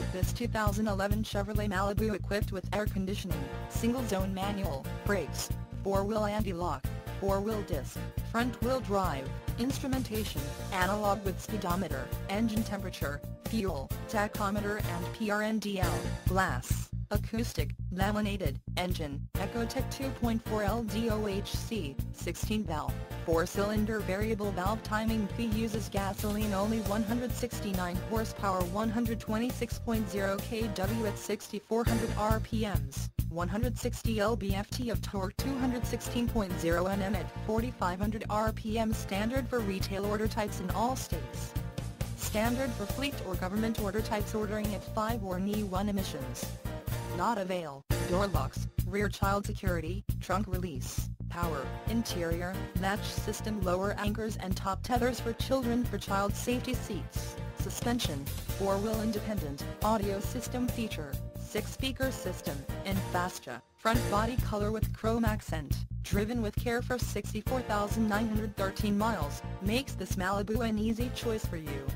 like this 2011 Chevrolet Malibu equipped with air conditioning, single-zone manual, brakes, four-wheel anti-lock, four-wheel disc, front-wheel drive, instrumentation, analog with speedometer, engine temperature, fuel, tachometer and PRNDL, glass, acoustic, laminated, engine, Ecotec 2.4 LDOHC, 16-valve, 4-cylinder variable valve timing fee uses gasoline only 169 horsepower 126.0 kW at 6,400 RPMs, 160 lb-ft of torque 216.0 Nm at 4,500 RPM standard for retail order types in all states. Standard for fleet or government order types ordering at 5 or NE1 emissions. Not avail, door locks, rear child security, trunk release, power, interior, latch system lower anchors and top tethers for children for child safety seats, suspension, four-wheel independent, audio system feature, six-speaker system, and fascia, front body color with chrome accent, driven with care for 64,913 miles, makes this Malibu an easy choice for you.